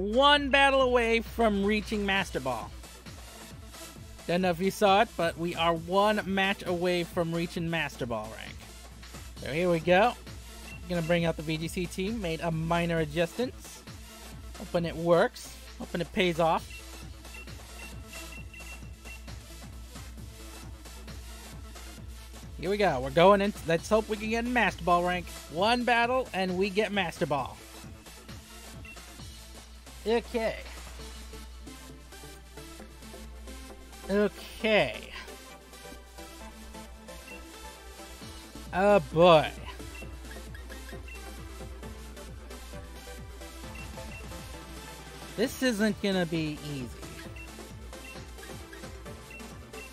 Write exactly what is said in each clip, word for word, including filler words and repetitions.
one battle away from reaching Master Ball. Don't know if you saw it, but we are one match away from reaching Master Ball rank. So here we go. I'm gonna bring out the V G C team. Made a minor adjustments. Hoping it works. Hoping it pays off. Here we go. We're going in. Let's hope we can get Master Ball rank. One battle and we get Master Ball. Okay. Okay. Oh boy. This isn't gonna be easy.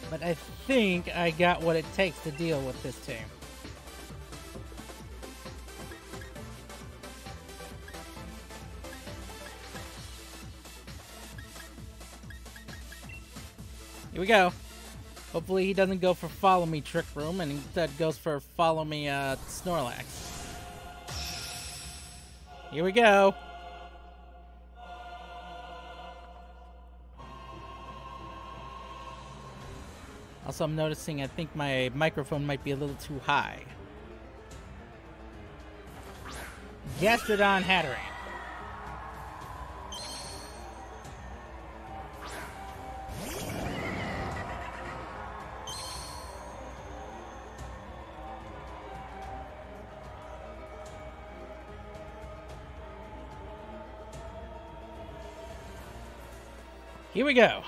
But I think I got what it takes to deal with this team. Here we go. Hopefully he doesn't go for follow me Trick Room and instead goes for follow me uh, Snorlax. Here we go. Also, I'm noticing I think my microphone might be a little too high. Gastrodon Hatterene. Here we go.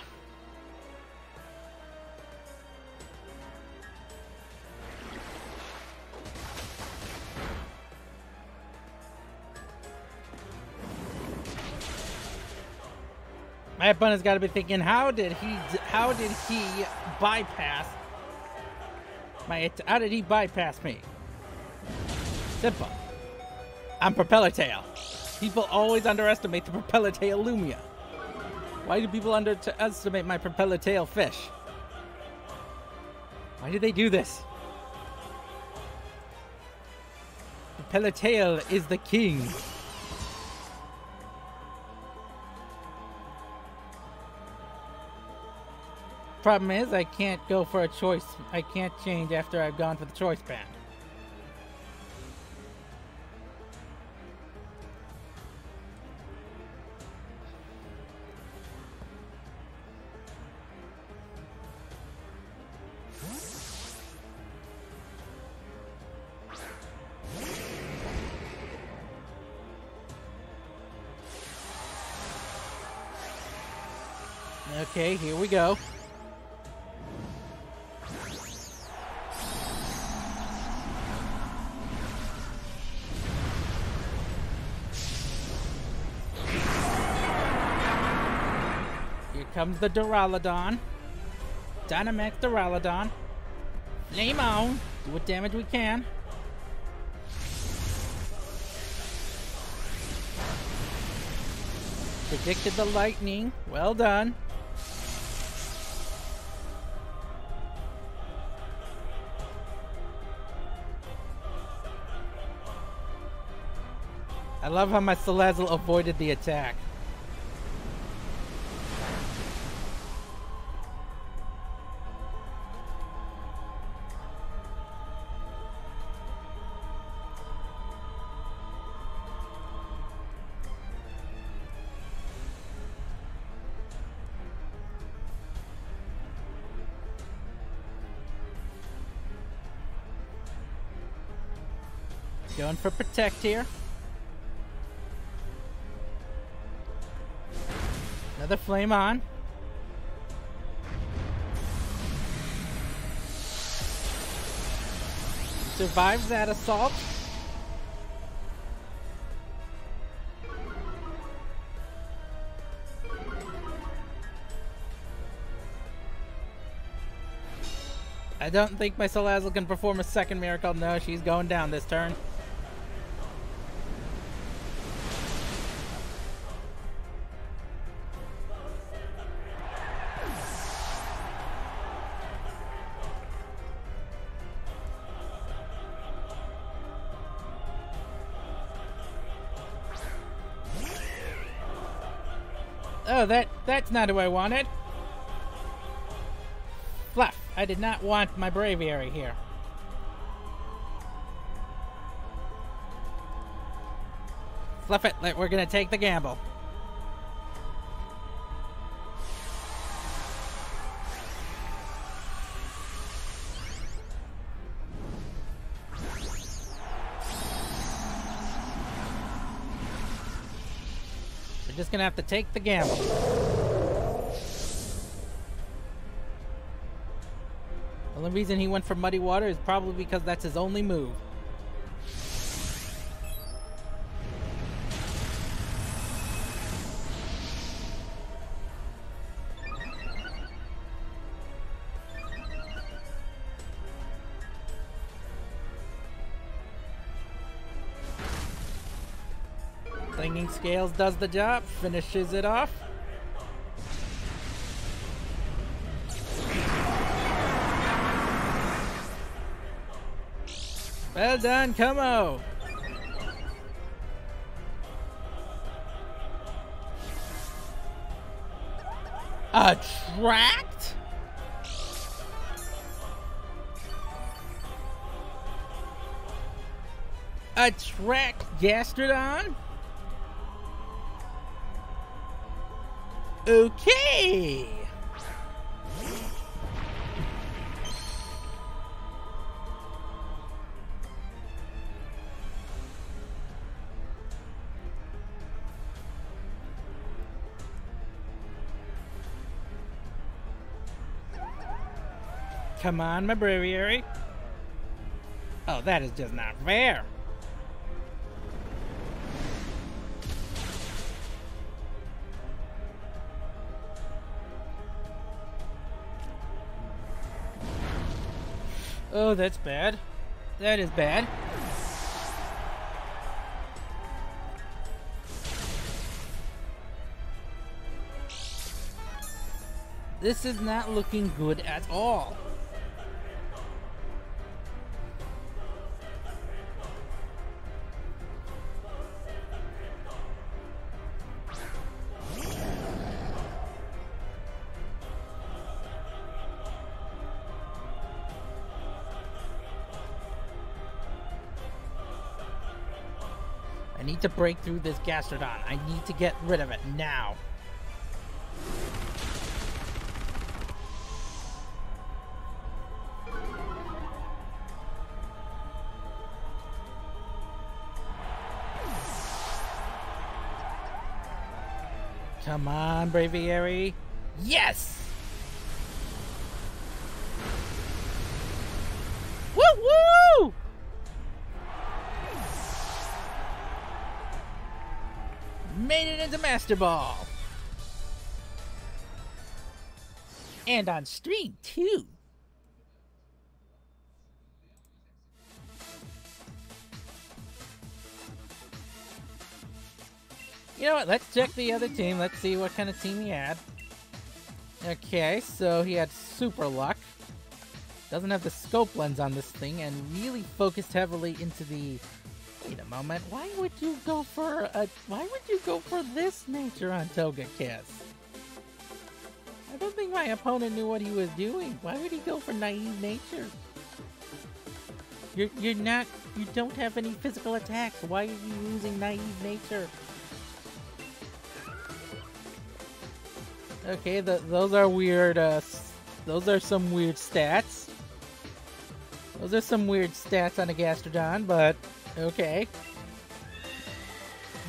My opponent's got to be thinking, how did he? How did he bypass my? How did he bypass me? Simple. I'm Propeller Tail. People always underestimate the Propeller Tail Lumia. Why do people underestimate my Propeller Tail fish? Why do they do this? Propeller Tail is the king. Problem is, I can't go for a choice. I can't change after I've gone for the choice band. Okay, here we go. Here comes the Duraludon. Dynamax Duraludon. Flame on. Do what damage we can. Predicted the lightning. Well done. I love how my Salazzle avoided the attack. Going for protect here. Another flame on. Survives that assault. I don't think my Salazzle can perform a second miracle. No, she's going down this turn. Oh, that that's not who I wanted. Fluff, I did not want my Braviary here. Fluff it, we're gonna take the gamble. Just gonna have to take the gamble. The only reason he went for muddy water is probably because that's his only move. Slinging scales does the job, finishes it off. Well done, Como! Attract? Attract Gastrodon? Okay. Come on, my Braviary. Oh, that is just not fair. Oh, that's bad. That is bad. This is not looking good at all. Need to break through this Gastrodon. I need to get rid of it now. Come on, Braviary. Yes! Woo-woo! Made it into Master Ball! And on stream, too! You know what, let's check the other team. Let's see what kind of team he had. Okay, so he had super luck. Doesn't have the scope lens on this thing and really focused heavily into the... Wait a moment, why would you go for a, why would you go for this nature on Togekiss? I don't think my opponent knew what he was doing. Why would he go for naive nature? You're, you're not, you don't have any physical attacks. Why are you using naive nature? Okay, the, those are weird, uh, those are some weird stats. Those are some weird stats on a Gastrodon, but... Okay.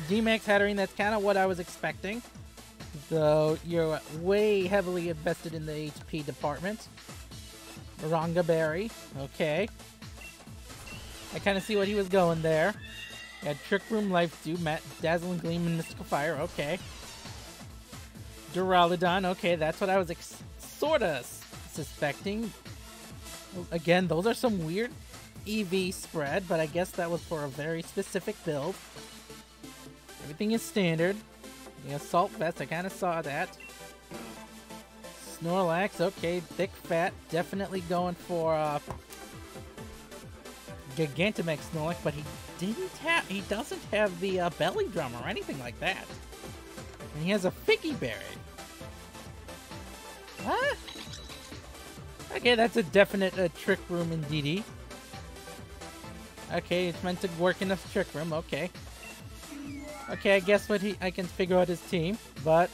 Dynamax Hatterene, that's kind of what I was expecting. Though you're way heavily invested in the H P department. Moronga Berry, okay. I kind of see what he was going there. Got Trick Room, Life Dew, Dazzling Gleam, and Mystical Fire, okay. Duraludon, okay, that's what I was sort of suspecting. Again, those are some weird... E V spread, but I guess that was for a very specific build. Everything is standard. The assault vest, I kind of saw that. Snorlax, okay, thick fat, definitely going for uh, Gigantamax Snorlax, but he didn't have, he doesn't have the uh, belly drum or anything like that. And he has a Figgy Berry. Huh? Okay, that's a definite uh, trick room indeedy. Okay, it's meant to work in a trick room. Okay. Okay, I guess what he I can figure out his team, but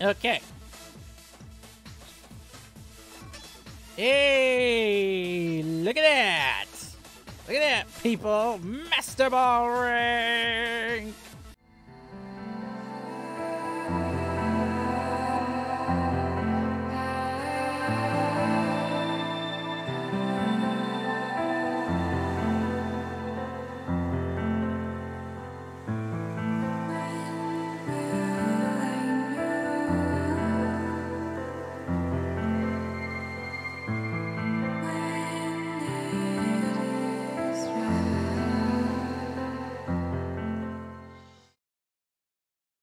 okay. Hey, look at that! Look at that, people! Master Ball!